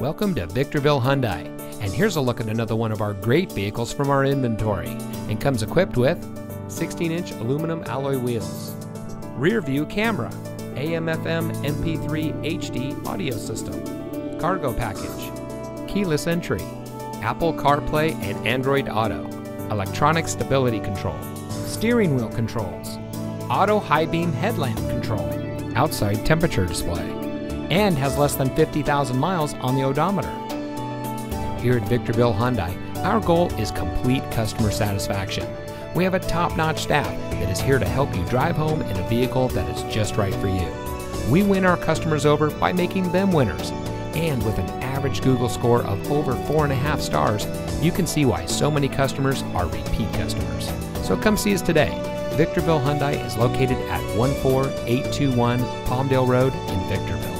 Welcome to Victorville Hyundai, and here's a look at another one of our great vehicles from our inventory, and comes equipped with 16-inch aluminum alloy wheels, rear view camera, AM/FM MP3 HD audio system, cargo package, keyless entry, Apple CarPlay and Android Auto, electronic stability control, steering wheel controls, auto high beam headlamp control, outside temperature display, and has less than 50,000 miles on the odometer. Here at Victorville Hyundai, our goal is complete customer satisfaction. We have a top-notch staff that is here to help you drive home in a vehicle that is just right for you. We win our customers over by making them winners, and with an average Google score of over 4.5 stars, you can see why so many customers are repeat customers. So come see us today. Victorville Hyundai is located at 14821 Palmdale Road in Victorville.